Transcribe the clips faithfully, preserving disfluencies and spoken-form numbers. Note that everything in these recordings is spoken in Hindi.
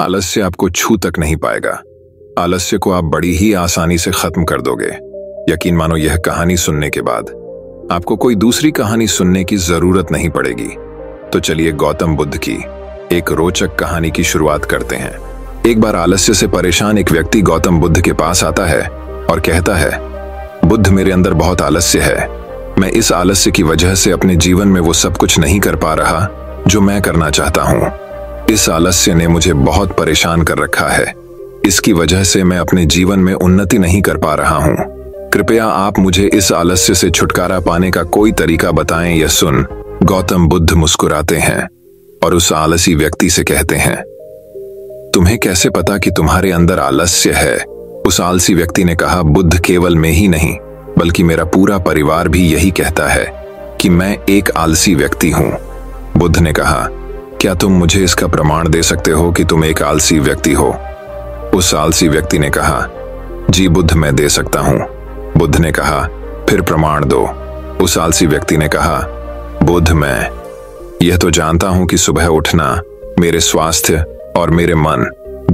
आलस्य आपको छू तक नहीं पाएगा। आलस्य को आप बड़ी ही आसानी से खत्म कर दोगे। यकीन मानो, यह कहानी सुनने के बाद आपको कोई दूसरी कहानी सुनने की जरूरत नहीं पड़ेगी। तो चलिए गौतम बुद्ध की एक रोचक कहानी की शुरुआत करते हैं। एक बार आलस्य से परेशान एक व्यक्ति गौतम बुद्ध के पास आता है और कहता है, बुद्ध मेरे अंदर बहुत आलस्य है। मैं इस आलस्य की वजह से अपने जीवन में वो सब कुछ नहीं कर पा रहा जो मैं करना चाहता हूँ। इस आलस्य ने मुझे बहुत परेशान कर रखा है। इसकी वजह से मैं अपने जीवन में उन्नति नहीं कर पा रहा हूँ। कृपया आप मुझे इस आलस्य से छुटकारा पाने का कोई तरीका बताएं। यह सुन गौतम बुद्ध मुस्कुराते हैं और उस आलसी व्यक्ति से कहते हैं, तुम्हें कैसे पता कि तुम्हारे अंदर आलस्य है? उस आलसी व्यक्ति ने कहा, बुद्ध केवल मैं ही नहीं बल्कि मेरा पूरा परिवार भी यही कहता है कि मैं एक आलसी व्यक्ति हूँ। बुद्ध ने कहा, क्या तुम मुझे इसका प्रमाण दे सकते हो कि तुम एक आलसी व्यक्ति हो? उस आलसी व्यक्ति ने कहा, जी बुद्ध मैं दे सकता हूँ। बुद्ध ने कहा, फिर प्रमाण दो। उस आलसी व्यक्ति ने कहा, बुद्ध मैं यह तो जानता हूँ कि सुबह उठना मेरे स्वास्थ्य और मेरे मन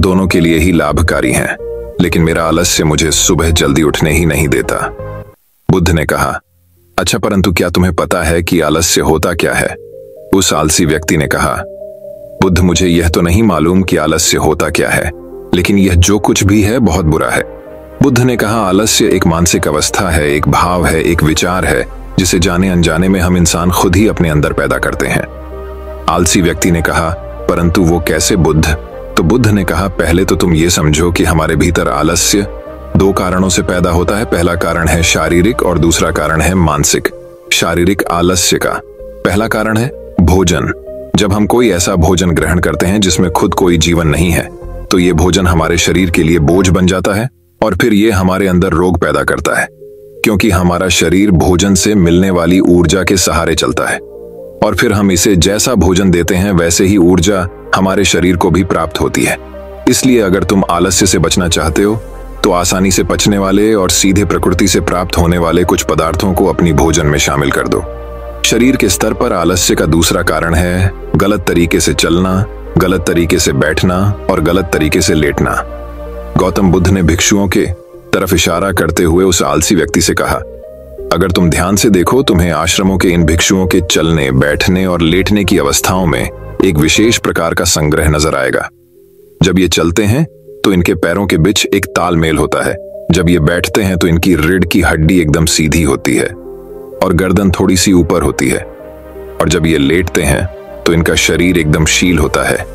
दोनों के लिए ही लाभकारी है, लेकिन मेरा आलस्य मुझे सुबह जल्दी उठने ही नहीं देता। बुद्ध ने कहा, अच्छा परंतु क्या तुम्हें पता है कि आलस्य होता क्या है? उस आलसी व्यक्ति ने कहा, बुद्ध मुझे यह तो नहीं मालूम कि आलस्य होता क्या है, लेकिन यह जो कुछ भी है बहुत बुरा है। बुद्ध ने कहा, आलस्य एक मानसिक अवस्था है, एक भाव है, एक विचार है, जिसे जाने अनजाने में हम इंसान खुद ही अपने अंदर पैदा करते हैं। आलसी व्यक्ति ने कहा, परंतु वो कैसे बुद्ध? तो बुद्ध ने कहा, पहले तो तुम ये समझो कि हमारे भीतर आलस्य दो कारणों से पैदा होता है। पहला कारण है शारीरिक और दूसरा कारण है मानसिक। शारीरिक आलस्य का पहला कारण है भोजन। जब हम कोई ऐसा भोजन ग्रहण करते हैं जिसमें खुद कोई जीवन नहीं है, तो ये भोजन हमारे शरीर के लिए बोझ बन जाता है और फिर ये हमारे अंदर रोग पैदा करता है, क्योंकि हमारा शरीर भोजन से मिलने वाली ऊर्जा के सहारे चलता है और फिर हम इसे जैसा भोजन देते हैं वैसे ही ऊर्जा हमारे शरीर को भी प्राप्त होती है। इसलिए अगर तुम आलस्य से बचना चाहते हो तो आसानी से पचने वाले और सीधे प्रकृति से प्राप्त होने वाले कुछ पदार्थों को अपनी भोजन में शामिल कर दो। शरीर के स्तर पर आलस्य का दूसरा कारण है गलत तरीके से चलना, गलत तरीके से बैठना और गलत तरीके से लेटना। गौतम बुद्ध ने भिक्षुओं के तरफ इशारा करते हुए उस आलसी व्यक्ति से कहा, अगर तुम ध्यान से देखो तुम्हें आश्रमों के इन भिक्षुओं के चलने, बैठने और लेटने की अवस्थाओं में एक विशेष प्रकार का संग्रह नजर आएगा। जब ये चलते हैं तो इनके पैरों के बीच एक तालमेल होता है, जब ये बैठते हैं तो इनकी रीढ़ की हड्डी एकदम सीधी होती है और गर्दन थोड़ी सी ऊपर होती है, और जब ये लेटते हैं तो इनका शरीर एकदम शील होता है।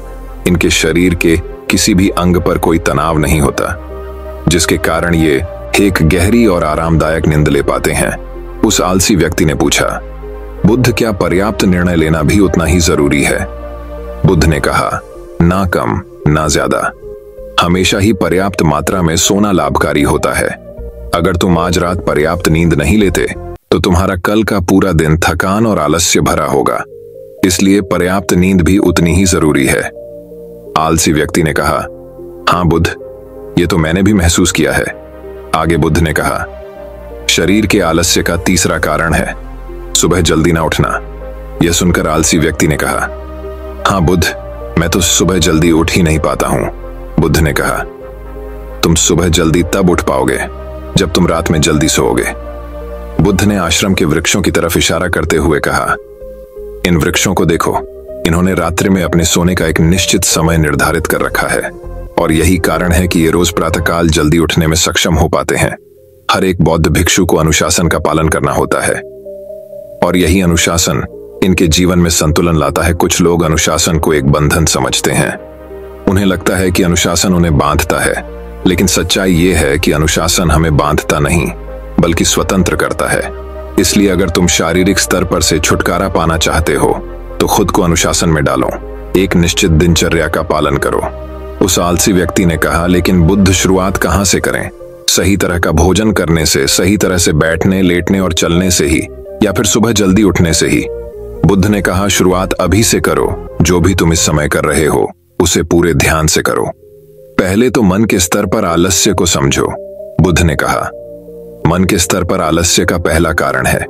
इनके शरीर के किसी भी अंग पर कोई तनाव नहीं होता, जिसके कारण ये एक गहरी और आरामदायक नींद ले पाते हैं। उस आलसी व्यक्ति ने पूछा, बुद्ध क्या पर्याप्त निर्णय लेना भी उतना ही जरूरी है? बुद्ध ने कहा, ना कम ना ज्यादा, हमेशा ही पर्याप्त मात्रा में सोना लाभकारी होता है। अगर तुम आज रात पर्याप्त नींद नहीं लेते तो तुम्हारा कल का पूरा दिन थकान और आलस्य भरा होगा, इसलिए पर्याप्त नींद भी उतनी ही जरूरी है। आलसी व्यक्ति ने कहा, हाँ बुद्ध, ये तो मैंने भी महसूस किया है। आगे बुद्ध ने कहा, शरीर के आलस्य का तीसरा कारण है सुबह जल्दी ना उठना। यह सुनकर आलसी व्यक्ति ने कहा, हाँ बुद्ध, मैं तो सुबह जल्दी उठ ही नहीं पाता हूँ। बुद्ध ने कहा, तुम सुबह जल्दी तब उठ पाओगे जब तुम रात में जल्दी सोओगे। बुद्ध ने आश्रम के वृक्षों की तरफ इशारा करते हुए कहा, इन वृक्षों को देखो, इन्होंने रात्रि में अपने सोने का एक निश्चित समय निर्धारित कर रखा है और यही कारण है कि ये रोज प्रातःकाल जल्दी उठने में सक्षम हो पाते हैं। हर एक बौद्ध भिक्षु को अनुशासन का पालन करना होता है और यही अनुशासन इनके जीवन में संतुलन लाता है। कुछ लोग अनुशासन को एक बंधन समझते हैं, उन्हें लगता है कि अनुशासन उन्हें बांधता है, लेकिन सच्चाई यह है कि अनुशासन हमें बांधता नहीं बल्कि स्वतंत्र करता है। इसलिए अगर तुम शारीरिक स्तर पर से छुटकारा पाना चाहते हो तो खुद को अनुशासन में डालो, एक निश्चित दिनचर्या का पालन करो। उस आलसी व्यक्ति ने कहा, लेकिन बुद्ध शुरुआत कहाँ से करें? सही तरह का भोजन करने से, सही तरह से बैठने, लेटने और चलने से ही, या फिर सुबह जल्दी उठने से ही? बुद्ध ने कहा, शुरुआत अभी से करो। जो भी तुम इस समय कर रहे हो उसे पूरे ध्यान से करो। पहले तो मन के स्तर पर आलस्य को समझो। बुद्ध ने कहा, मन के स्तर पर आलस्य का पहला कारण है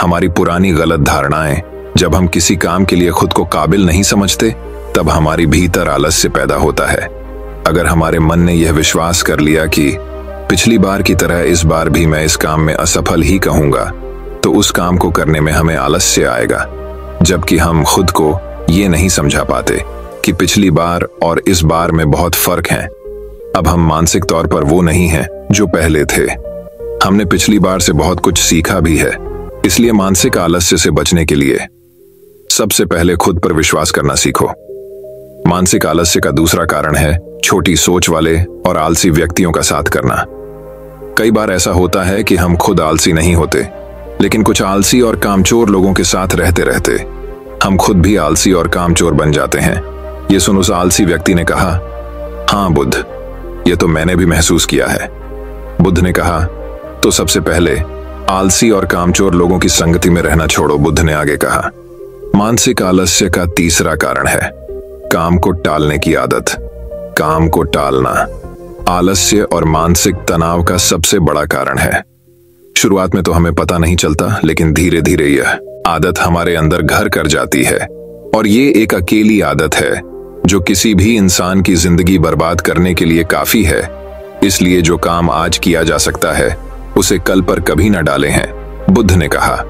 हमारी पुरानी गलत धारणाएं। जब हम किसी काम के लिए खुद को काबिल नहीं समझते तब हमारी भीतर आलस्य पैदा होता है। अगर हमारे मन ने यह विश्वास कर लिया कि पिछली बार की तरह इस बार भी मैं इस काम में असफल ही कहूंगा, तो उस काम को करने में हमें आलस्य आएगा, जबकि हम खुद को ये नहीं समझा पाते कि पिछली बार और इस बार में बहुत फर्क है। अब हम मानसिक तौर पर वो नहीं हैं जो पहले थे। हमने पिछली बार से बहुत कुछ सीखा भी है। इसलिए मानसिक आलस्य से बचने के लिए सबसे पहले खुद पर विश्वास करना सीखो। मानसिक आलस्य का दूसरा कारण है छोटी सोच वाले और आलसी व्यक्तियों का साथ करना। कई बार ऐसा होता है कि हम खुद आलसी नहीं होते, लेकिन कुछ आलसी और कामचोर लोगों के साथ रहते रहते हम खुद भी आलसी और कामचोर बन जाते हैं। ये सुन उस आलसी व्यक्ति ने कहा, हाँ बुद्ध, ये तो मैंने भी महसूस किया है। बुद्ध ने कहा, तो सबसे पहले आलसी और कामचोर लोगों की संगति में रहना छोड़ो। बुद्ध ने आगे कहा, मानसिक आलस्य का तीसरा कारण है काम को टालने की आदत। काम को टालना आलस्य और मानसिक तनाव का सबसे बड़ा कारण है। शुरुआत में तो हमें पता नहीं चलता, लेकिन धीरे धीरे यह आदत हमारे अंदर घर कर जाती है, और ये एक अकेली आदत है जो किसी भी इंसान की जिंदगी बर्बाद करने के लिए काफी है। इसलिए जो काम आज किया जा सकता है उसे कल पर कभी न डालें हैं। बुद्ध ने कहा,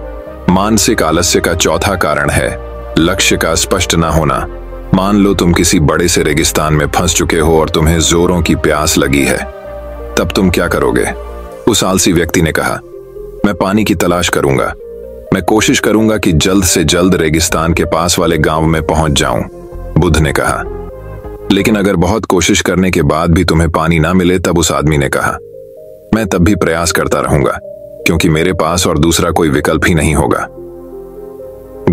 मानसिक आलस्य का चौथा कारण है लक्ष्य का स्पष्ट ना होना। मान लो तुम किसी बड़े से रेगिस्तान में फंस चुके हो और तुम्हें जोरों की प्यास लगी है, तब तुम क्या करोगे? उस आलसी व्यक्ति ने कहा, मैं पानी की तलाश करूंगा। मैं कोशिश करूंगा कि जल्द से जल्द रेगिस्तान के पास वाले गांव में पहुंच जाऊं। बुद्ध ने कहा, लेकिन अगर बहुत कोशिश करने के बाद भी तुम्हें पानी ना मिले, तब उस आदमी ने कहा, मैं तब भी प्रयास करता रहूंगा, क्योंकि मेरे पास और दूसरा कोई विकल्प ही नहीं होगा।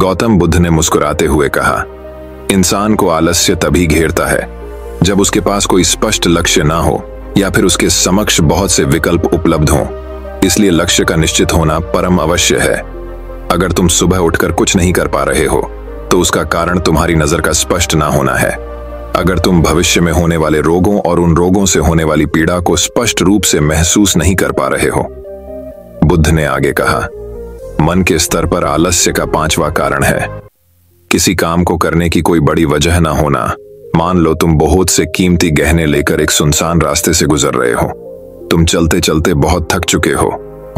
गौतम बुद्ध ने मुस्कुराते हुए कहा, इंसान को आलस्य तभी घेरता है जब उसके पास कोई स्पष्ट लक्ष्य ना हो या फिर उसके समक्ष बहुत से विकल्प उपलब्ध हों। इसलिए लक्ष्य का निश्चित होना परम अवश्य है। अगर तुम सुबह उठकर कुछ नहीं कर पा रहे हो, तो उसका कारण तुम्हारी नजर का स्पष्ट ना होना है। अगर तुम भविष्य में होने वाले रोगों और उन रोगों से होने वाली पीड़ा को स्पष्ट रूप से महसूस नहीं कर पा रहे हो। बुद्ध ने आगे कहा, मन के स्तर पर आलस्य का पांचवा कारण है किसी काम को करने की कोई बड़ी वजह ना होना। मान लो तुम बहुत से कीमती गहने लेकर एक सुनसान रास्ते से गुजर रहे हो। तुम चलते चलते बहुत थक चुके हो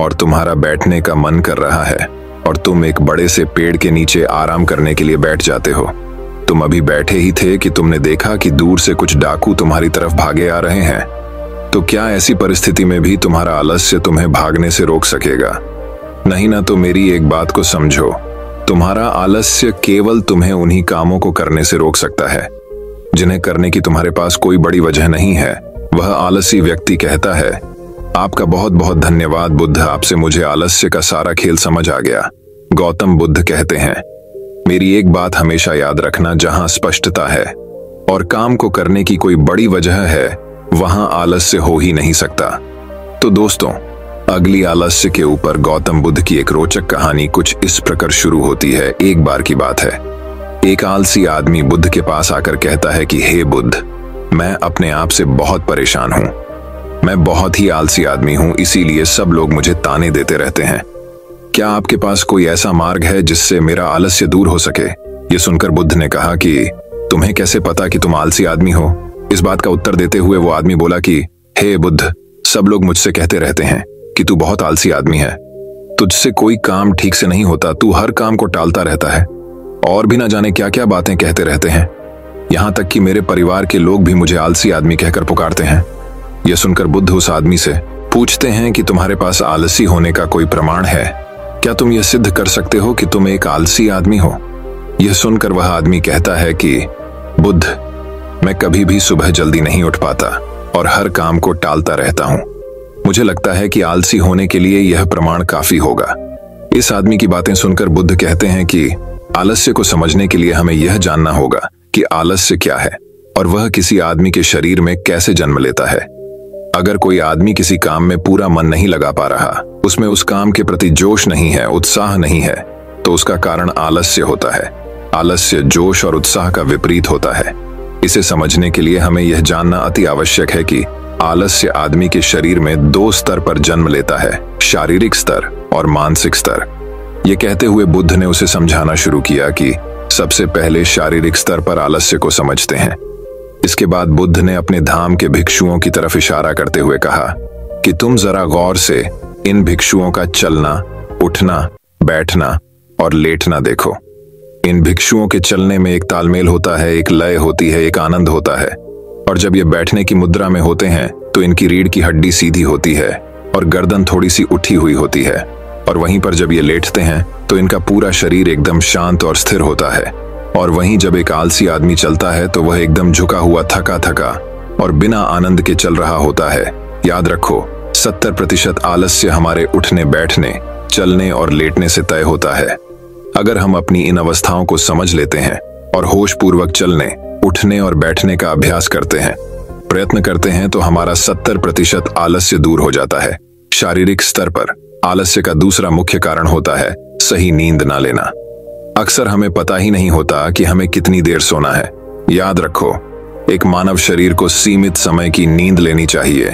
और तुम्हारा बैठने का मन कर रहा है, और तुम एक बड़े से पेड़ के नीचे आराम करने के लिए बैठ जाते हो। तुम अभी बैठे ही थे कि तुमने देखा कि दूर से कुछ डाकू तुम्हारी तरफ भागे आ रहे हैं। तो क्या ऐसी परिस्थिति में भी तुम्हारा आलस्य तुम्हें भागने से रोक सकेगा? नहीं ना। तो मेरी एक बात को समझो, तुम्हारा आलस्य केवल तुम्हें उन्हीं कामों को करने से रोक सकता है जिन्हें करने की तुम्हारे पास कोई बड़ी वजह नहीं है। वह आलसी व्यक्ति कहता है, आपका बहुत बहुत धन्यवाद बुद्ध, आपसे मुझे आलस्य का सारा खेल समझ आ गया। गौतम बुद्ध कहते हैं, मेरी एक बात हमेशा याद रखना, जहां स्पष्टता है और काम को करने की कोई बड़ी वजह है, वहां आलस्य हो ही नहीं सकता। तो दोस्तों, अगली आलस्य के ऊपर गौतम बुद्ध की एक रोचक कहानी कुछ इस प्रकार शुरू होती है। एक बार की बात है, एक आलसी आदमी बुद्ध के पास आकर कहता है कि हे बुद्ध, मैं अपने आप से बहुत परेशान हूं। मैं बहुत ही आलसी आदमी हूं, इसीलिए सब लोग मुझे ताने देते रहते हैं। क्या आपके पास कोई ऐसा मार्ग है जिससे मेरा आलस्य दूर हो सके? ये सुनकर बुद्ध ने कहा कि तुम्हें कैसे पता कि तुम आलसी आदमी हो? इस बात का उत्तर देते हुए वो आदमी बोला कि हे बुद्ध, सब लोग मुझसे कहते रहते हैं कि तू बहुत आलसी आदमी है, तुझसे कोई काम ठीक से नहीं होता, तू हर काम को टालता रहता है, और भी ना जाने क्या क्या बातें कहते रहते हैं, यहां तक कि मेरे परिवार के लोग भी मुझे आलसी आदमी कहकर पुकारते हैं। यह सुनकर बुद्ध उस आदमी से पूछते हैं कि तुम्हारे पास आलसी होने का कोई प्रमाण है? क्या तुम यह सिद्ध कर सकते हो कि तुम एक आलसी आदमी हो? यह सुनकर वह आदमी कहता है कि बुद्ध, मैं कभी भी सुबह जल्दी नहीं उठ पाता और हर काम को टालता रहता हूं। मुझे लगता है कि आलसी होने के लिए यह प्रमाण काफी होगा। इस आदमी की बातें सुनकर बुद्ध कहते हैं कि आलस्य को समझने के लिए हमें यह जानना होगा कि आलस्य क्या है और वह किसी आदमी के शरीर में कैसे जन्म लेता है। अगर कोई आदमी किसी काम में पूरा मन नहीं लगा पा रहा, उसमें उस काम के प्रति जोश नहीं है, उत्साह नहीं है, तो उसका कारण आलस्य होता है। आलस्य जोश और उत्साह का विपरीत होता है। इसे समझने के लिए हमें यह जानना अति आवश्यक है कि आलस्य आदमी के शरीर में दो स्तर पर जन्म लेता है, शारीरिक स्तर और मानसिक स्तर। ये कहते हुए बुद्ध ने उसे समझाना शुरू किया कि सबसे पहले शारीरिक स्तर पर आलस्य को समझते हैं। इसके बाद बुद्ध ने अपने धाम के भिक्षुओं की तरफ इशारा करते हुए कहा कि तुम जरा गौर से इन भिक्षुओं का चलना, उठना, बैठना और लेटना देखो। इन भिक्षुओं के चलने में एक तालमेल होता है, एक लय होती है, एक आनंद होता है। और जब ये बैठने की मुद्रा में होते हैं तो इनकी रीढ़ की हड्डी सीधी होती है और गर्दन थोड़ी सी उठी हुई होती है, और वहीं पर जब ये लेटते हैं तो इनका पूरा शरीर एकदम शांत और स्थिर होता है। और वहीं जब एक आलसी आदमी चलता है तो वह एकदम झुका हुआ, थका थका और बिना आनंद के चल रहा होता है। याद रखो, सत्तर प्रतिशत आलस्य हमारे उठने, बैठने, चलने और लेटने से तय होता है। अगर हम अपनी इन अवस्थाओं को समझ लेते हैं और होश पूर्वक चलने, उठने और बैठने का अभ्यास करते हैं, प्रयत्न करते हैं, तो हमारा सत्तर प्रतिशत आलस्य दूर हो जाता है। शारीरिक स्तर पर आलस्य का दूसरा मुख्य कारण होता है सही नींद ना लेना। अक्सर हमें पता ही नहीं होता कि हमें कितनी देर सोना है। याद रखो, एक मानव शरीर को सीमित समय की नींद लेनी चाहिए।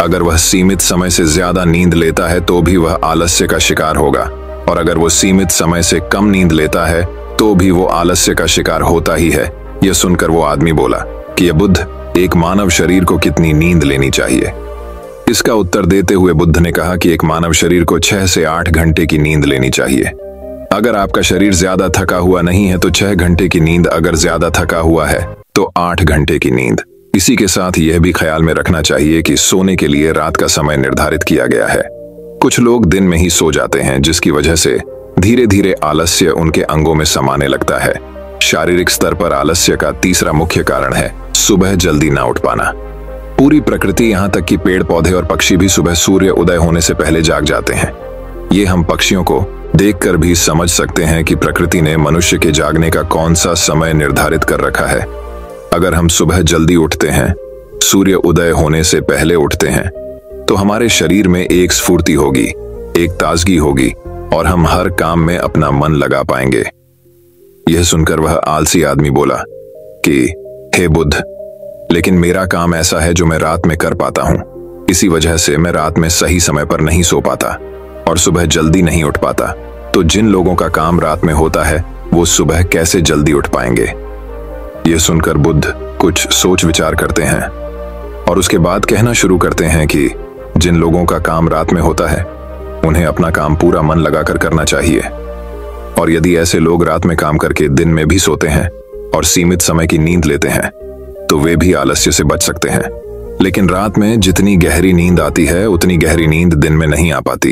अगर वह सीमित समय से ज्यादा नींद लेता है तो भी वह आलस्य का शिकार होगा, और अगर वो सीमित समय से कम नींद लेता है तो भी वो आलस्य का शिकार होता ही है। यह सुनकर वो आदमी बोला कि ये बुद्ध, एक मानव शरीर को कितनी नींद लेनी चाहिए? इसका उत्तर देते हुए बुद्ध ने कहा कि एक मानव शरीर को छह से आठ घंटे की नींद लेनी चाहिए। अगर आपका शरीर ज्यादा थका हुआ नहीं है तो छह घंटे की नींद, अगर ज्यादा थका हुआ है तो आठ घंटे की नींद। इसी के साथ यह भी ख्याल में रखना चाहिए कि सोने के लिए रात का समय निर्धारित किया गया है। कुछ लोग दिन में ही सो जाते हैं, जिसकी वजह से धीरे धीरे आलस्य उनके अंगों में समाने लगता है। शारीरिक स्तर पर आलस्य का तीसरा मुख्य कारण है सुबह जल्दी ना उठ पाना। पूरी प्रकृति, यहाँ तक कि पेड़ पौधे और पक्षी भी सुबह सूर्य उदय होने से पहले जाग जाते हैं। ये हम पक्षियों को देखकर भी समझ सकते हैं कि प्रकृति ने मनुष्य के जागने का कौन सा समय निर्धारित कर रखा है। अगर हम सुबह जल्दी उठते हैं, सूर्य उदय होने से पहले उठते हैं, तो हमारे शरीर में एक स्फूर्ति होगी, एक ताजगी होगी और हम हर काम में अपना मन लगा पाएंगे। यह सुनकर वह आलसी आदमी बोला कि हे बुद्ध, लेकिन मेरा काम ऐसा है जो मैं रात में कर पाता हूँ। इसी वजह से मैं रात में सही समय पर नहीं सो पाता और सुबह जल्दी नहीं उठ पाता। तो जिन लोगों का काम रात में होता है वो सुबह कैसे जल्दी उठ पाएंगे? यह सुनकर बुद्ध कुछ सोच विचार करते हैं और उसके बाद कहना शुरू करते हैं कि जिन लोगों का काम रात में होता है उन्हें अपना काम पूरा मन लगाकर करना चाहिए, और यदि ऐसे लोग रात में काम करके दिन में भी सोते हैं और सीमित समय की नींद लेते हैं तो वे भी आलस्य से बच सकते हैं। लेकिन रात में जितनी गहरी नींद आती है उतनी गहरी नींद दिन में नहीं आ पाती,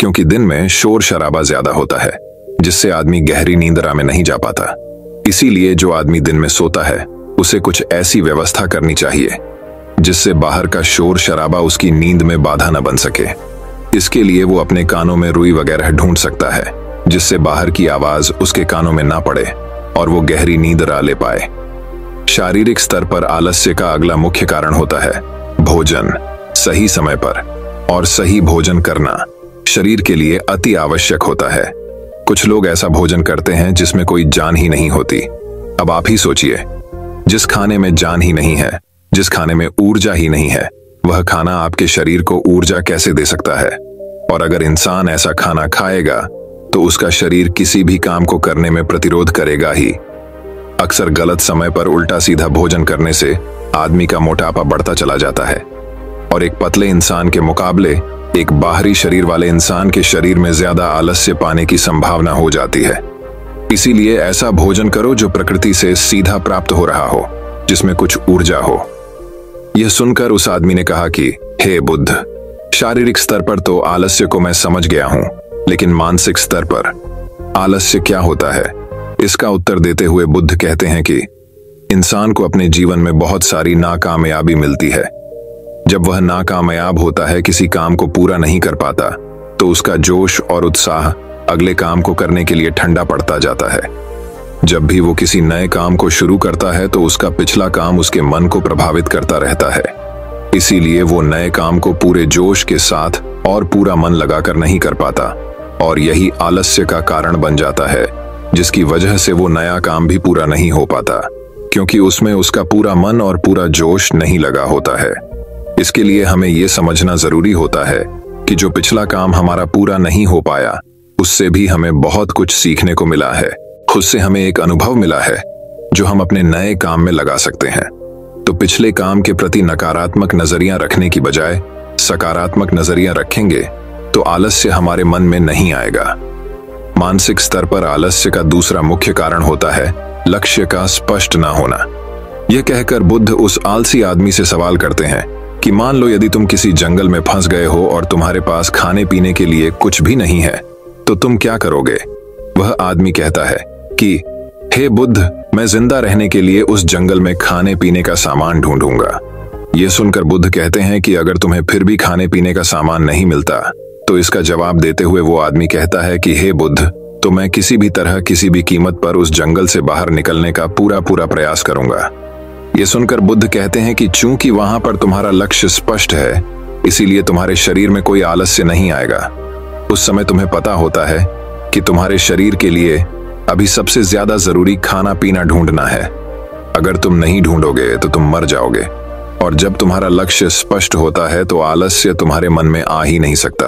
क्योंकि दिन में शोर शराबा ज्यादा होता है, जिससे आदमी गहरी नींदरा में नहीं जा पाता। इसीलिए जो आदमी दिन में सोता है उसे कुछ ऐसी व्यवस्था करनी चाहिए जिससे बाहर का शोर शराबा उसकी नींद में बाधा न बन सके। इसके लिए वो अपने कानों में रुई वगैरह ढूंढ सकता है जिससे बाहर की आवाज उसके कानों में ना पड़े और वो गहरी नींद रा ले पाए। शारीरिक स्तर पर आलस्य का अगला मुख्य कारण होता है भोजन। सही समय पर और सही भोजन करना शरीर के लिए अति आवश्यक होता है। कुछ लोग ऐसा भोजन करते हैं जिसमें कोई जान ही नहीं होती। अब आप ही सोचिए, जिस खाने में जान ही नहीं है, जिस खाने में ऊर्जा ही नहीं है, वह खाना आपके शरीर को ऊर्जा कैसे दे सकता है? और अगर इंसान ऐसा खाना खाएगा तो उसका शरीर किसी भी काम को करने में प्रतिरोध करेगा ही। अक्सर गलत समय पर उल्टा सीधा भोजन करने से आदमी का मोटापा बढ़ता चला जाता है, और एक पतले इंसान के मुकाबले एक बाहरी शरीर वाले इंसान के शरीर में ज्यादा आलस्य पाने की संभावना हो जाती है। इसीलिए ऐसा भोजन करो जो प्रकृति से सीधा प्राप्त हो रहा हो, जिसमें कुछ ऊर्जा हो। यह सुनकर उस आदमी ने कहा कि हे बुद्ध, शारीरिक स्तर पर तो आलस्य को मैं समझ गया हूं, लेकिन मानसिक स्तर पर आलस्य क्या होता है? इसका उत्तर देते हुए बुद्ध कहते हैं कि इंसान को अपने जीवन में बहुत सारी नाकामयाबी मिलती है। जब वह नाकामयाब होता है, किसी काम को पूरा नहीं कर पाता, तो उसका जोश और उत्साह अगले काम को करने के लिए ठंडा पड़ता जाता है। जब भी वो किसी नए काम को शुरू करता है तो उसका पिछला काम उसके मन को प्रभावित करता रहता है। इसीलिए वो नए काम को पूरे जोश के साथ और पूरा मन लगाकर नहीं कर पाता, और यही आलस्य का कारण बन जाता है, जिसकी वजह से वो नया काम भी पूरा नहीं हो पाता, क्योंकि उसमें उसका पूरा मन और पूरा जोश नहीं लगा होता है। इसके लिए हमें यह समझना जरूरी होता है कि जो पिछला काम हमारा पूरा नहीं हो पाया उससे भी हमें बहुत कुछ सीखने को मिला है। खुद से हमें एक अनुभव मिला है जो हम अपने नए काम में लगा सकते हैं। तो पिछले काम के प्रति नकारात्मक नजरिया रखने की बजाय सकारात्मक नजरिया रखेंगे तो आलस्य हमारे मन में नहीं आएगा। मानसिक स्तर पर आलस्य का दूसरा मुख्य कारण होता है लक्ष्य का स्पष्ट ना होना। यह कहकर बुद्ध उस आलसी आदमी से सवाल करते हैं कि मान लो यदि तुम किसी जंगल में फंस गए हो और तुम्हारे पास खाने पीने के लिए कुछ भी नहीं है तो तुम क्या करोगे। वह आदमी कहता है कि हे बुद्ध, मैं जिंदा रहने के लिए उस जंगल में खाने पीने का सामान ढूंढूंगा। यह सुनकर बुद्ध कहते हैं कि अगर तुम्हें फिर भी खाने पीने का सामान नहीं मिलता तो इसका जवाब देते हुए वो आदमी कहता है कि हे बुद्ध, तो मैं किसी भी तरह किसी भी कीमत पर उस जंगल से बाहर निकलने का पूरा पूरा प्रयास करूंगा। यह सुनकर बुद्ध कहते हैं कि चूंकि वहां पर तुम्हारा लक्ष्य स्पष्ट है इसीलिए तुम्हारे शरीर में कोई आलस्य नहीं आएगा। उस समय तुम्हें पता होता है कि तुम्हारे शरीर के लिए अभी सबसे ज्यादा जरूरी खाना पीना ढूंढना है। अगर तुम नहीं ढूंढोगे तो तुम मर जाओगे। और जब तुम्हारा लक्ष्य स्पष्ट होता है तो आलस्य तुम्हारे मन में आ ही नहीं सकता।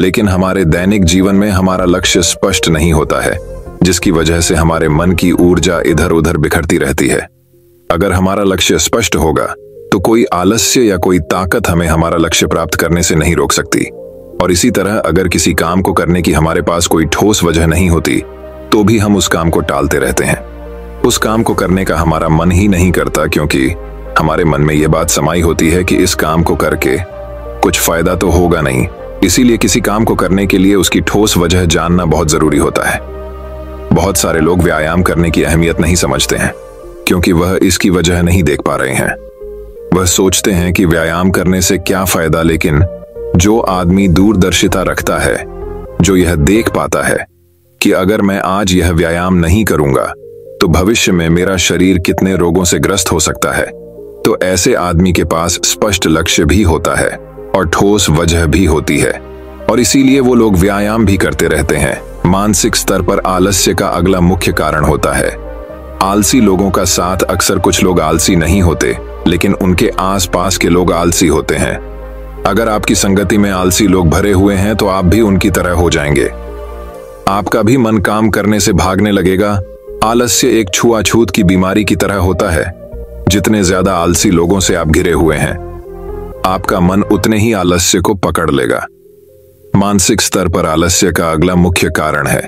लेकिन हमारे दैनिक जीवन में हमारा लक्ष्य स्पष्ट नहीं होता है, जिसकी वजह से हमारे मन की ऊर्जा इधर उधर बिखरती रहती है। अगर हमारा लक्ष्य स्पष्ट होगा तो कोई आलस्य या कोई ताकत हमें हमारा लक्ष्य प्राप्त करने से नहीं रोक सकती। और इसी तरह अगर किसी काम को करने की हमारे पास कोई ठोस वजह नहीं होती तो भी हम उस काम को टालते रहते हैं। उस काम को करने का हमारा मन ही नहीं करता, क्योंकि हमारे मन में यह बात समाई होती है कि इस काम को करके कुछ फायदा तो होगा नहीं। इसीलिए किसी काम को करने के लिए उसकी ठोस वजह जानना बहुत जरूरी होता है। बहुत सारे लोग व्यायाम करने की अहमियत नहीं समझते हैं क्योंकि वह इसकी वजह नहीं देख पा रहे हैं। वह सोचते हैं कि व्यायाम करने से क्या फायदा। लेकिन जो आदमी दूरदर्शिता रखता है, जो यह देख पाता है कि अगर मैं आज यह व्यायाम नहीं करूंगा तो भविष्य में मेरा शरीर कितने रोगों से ग्रस्त हो सकता है, तो ऐसे आदमी के पास स्पष्ट लक्ष्य भी होता है और ठोस वजह भी होती है, और इसीलिए वो लोग व्यायाम भी करते रहते हैं। मानसिक स्तर पर आलस्य का अगला मुख्य कारण होता है आलसी लोगों का साथ। अक्सर कुछ लोग आलसी नहीं होते लेकिन उनके आसपास के लोग आलसी होते हैं। अगर आपकी संगति में आलसी लोग भरे हुए हैं तो आप भी उनकी तरह हो जाएंगे। आपका भी मन काम करने से भागने लगेगा। आलस्य एक छुआछूत की बीमारी की तरह होता है। जितने ज्यादा आलसी लोगों से आप घिरे हुए हैं, आपका मन उतने ही आलस्य को पकड़ लेगा। मानसिक स्तर पर आलस्य का अगला मुख्य कारण है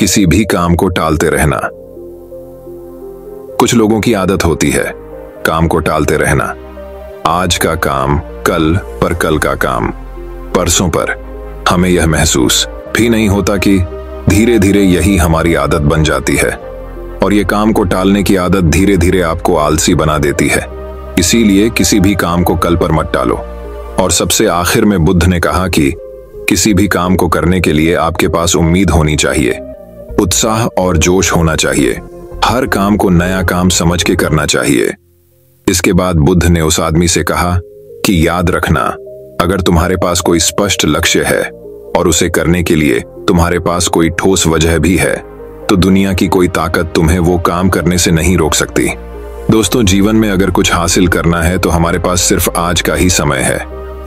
किसी भी काम को टालते रहना। कुछ लोगों की आदत होती है काम को टालते रहना। आज का काम कल पर, कल का काम परसों पर। हमें यह महसूस भी नहीं होता कि धीरे धीरे यही हमारी आदत बन जाती है, और यह काम को टालने की आदत धीरे धीरे आपको आलसी बना देती है। इसीलिए किसी भी काम को कल पर मत टालो। और सबसे आखिर में बुद्ध ने कहा कि किसी भी काम को करने के लिए आपके पास उम्मीद होनी चाहिए, उत्साह और जोश होना चाहिए। हर काम को नया काम समझ के करना चाहिए। इसके बाद बुद्ध ने उस आदमी से कहा कि याद रखना, अगर तुम्हारे पास कोई स्पष्ट लक्ष्य है और उसे करने के लिए तुम्हारे पास कोई ठोस वजह भी है तो दुनिया की कोई ताकत तुम्हें वो काम करने से नहीं रोक सकती। दोस्तों, जीवन में अगर कुछ हासिल करना है तो हमारे पास सिर्फ आज का ही समय है।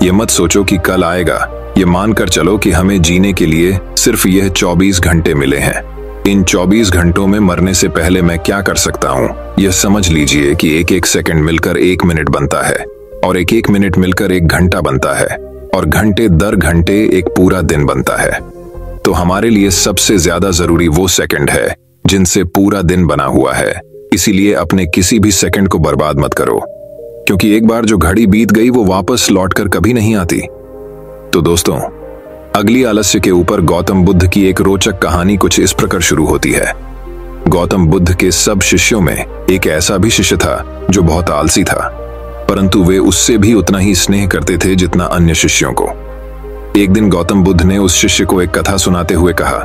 ये मत सोचो कि कल आएगा। ये मानकर चलो कि हमें जीने के लिए सिर्फ यह चौबीस घंटे मिले हैं। इन चौबीस घंटों में मरने से पहले मैं क्या कर सकता हूं, यह समझ लीजिए कि एक एक सेकंड मिलकर एक मिनट बनता है, और एक एक मिनट मिलकर एक घंटा बनता है, और घंटे दर घंटे एक पूरा दिन बनता है। तो हमारे लिए सबसे ज्यादा जरूरी वो सेकंड है जिनसे पूरा दिन बना हुआ है। इसीलिए अपने किसी भी सेकंड को बर्बाद मत करो, क्योंकि एक बार जो घड़ी बीत गई वो वापस लौट कर कभी नहीं आती। तो दोस्तों, अगली आलस्य के ऊपर गौतम बुद्ध की एक रोचक कहानी कुछ इस प्रकार शुरू होती है। गौतम बुद्ध के सब शिष्यों में एक ऐसा भी शिष्य था जो बहुत आलसी था, परंतु वे उससे भी उतना ही स्नेह करते थे जितना अन्य शिष्यों को। एक दिन गौतम बुद्ध ने उस शिष्य को एक कथा सुनाते हुए कहा,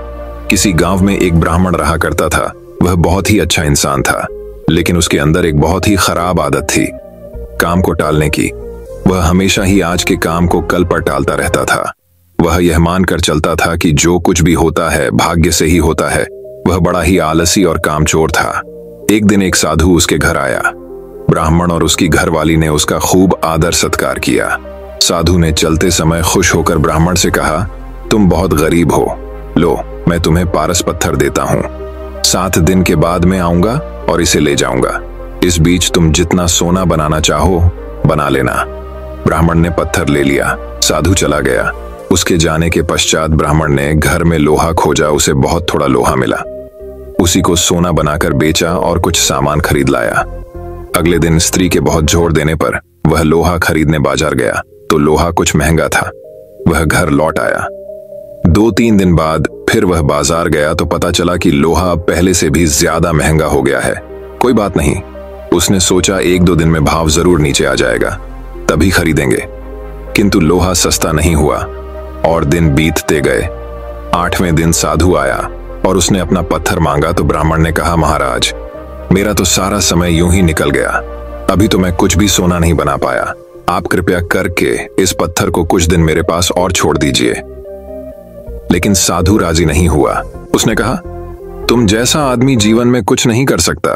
किसी गांव में एक ब्राह्मण रहा करता था। वह बहुत ही अच्छा इंसान था, लेकिन उसके अंदर एक बहुत ही खराब आदत थी, काम को टालने की। वह हमेशा ही आज के काम को कल पर टालता रहता था। वह यह मानकर चलता था कि जो कुछ भी होता है भाग्य से ही होता है। वह बड़ा ही आलसी और कामचोर था। एक दिन एक साधु उसके घर आया। ब्राह्मण और उसकी घरवाली ने उसका खूब आदर सत्कार किया। साधु ने चलते समय खुश होकर ब्राह्मण से कहा, तुम बहुत गरीब हो, लो मैं तुम्हें पारस पत्थर देता हूं। सात दिन के बाद मैं आऊंगा और इसे ले जाऊंगा। इस बीच तुम जितना सोना बनाना चाहो बना लेना। ब्राह्मण ने पत्थर ले लिया, साधु चला गया। उसके जाने के पश्चात ब्राह्मण ने घर में लोहा खोजा, उसे बहुत थोड़ा लोहा मिला। उसी को सोना बनाकर बेचा और कुछ सामान खरीद लाया। अगले दिन स्त्री के बहुत जोर देने पर वह लोहा खरीदने बाजार गया तो लोहा कुछ महंगा था। वह घर लौट आया। दो तीन दिन बाद फिर वह बाजार गया तो पता चला कि लोहा पहले से भी ज्यादा महंगा हो गया है। कोई बात नहीं, उसने सोचा एक दो दिन में भाव जरूर नीचे आ जाएगा, तभी खरीदेंगे। किंतु लोहा सस्ता नहीं हुआ और दिन बीतते गए। आठवें दिन साधु आया और उसने अपना पत्थर मांगा तो ब्राह्मण ने कहा, महाराज, मेरा तो सारा समय यूं ही निकल गया, अभी तो मैं कुछ भी सोना नहीं बना पाया। आप कृपया करके इस पत्थर को कुछ दिन मेरे पास और छोड़ दीजिए। लेकिन साधु राजी नहीं हुआ। उसने कहा, तुम जैसा आदमी जीवन में कुछ नहीं कर सकता।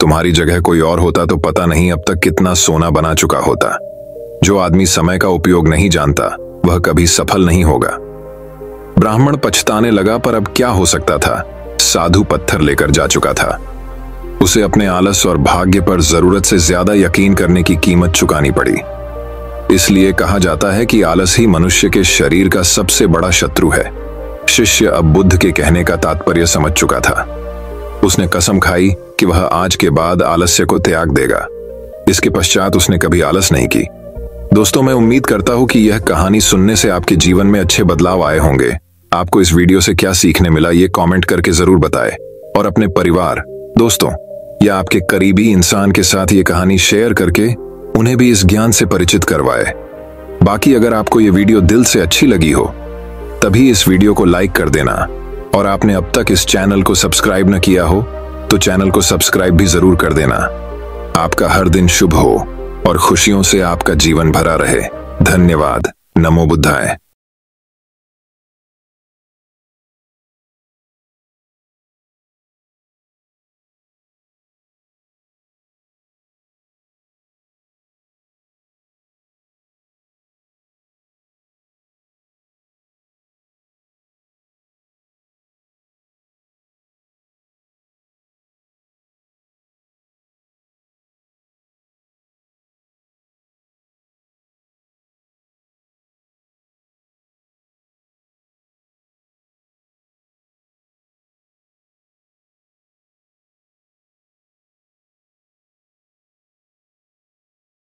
तुम्हारी जगह कोई और होता तो पता नहीं अब तक कितना सोना बना चुका होता। जो आदमी समय का उपयोग नहीं जानता वह कभी सफल नहीं होगा। ब्राह्मण पछताने लगा, पर अब क्या हो सकता था। साधु पत्थर लेकर जा चुका था। उसे अपने आलस और भाग्य पर जरूरत से ज्यादा यकीन करने की कीमत चुकानी पड़ी। इसलिए कहा जाता है कि आलस ही मनुष्य के शरीर का सबसे बड़ा शत्रु है। शिष्य अब बुद्ध के कहने का तात्पर्य समझ चुका था। उसने कसम खाई कि वह आज के बाद आलस्य को त्याग देगा। इसके पश्चात उसने कभी आलस नहीं की। दोस्तों, मैं उम्मीद करता हूं कि यह कहानी सुनने से आपके जीवन में अच्छे बदलाव आए होंगे। आपको इस वीडियो से क्या सीखने मिला ये कमेंट करके जरूर बताएं और अपने परिवार, दोस्तों या आपके करीबी इंसान के साथ ये कहानी शेयर करके उन्हें भी इस ज्ञान से परिचित करवाएं। बाकी अगर आपको ये वीडियो दिल से अच्छी लगी हो तभी इस वीडियो को लाइक कर देना, और आपने अब तक इस चैनल को सब्सक्राइब न किया हो तो चैनल को सब्सक्राइब भी जरूर कर देना। आपका हर दिन शुभ हो और खुशियों से आपका जीवन भरा रहे। धन्यवाद। नमो बुद्धाय।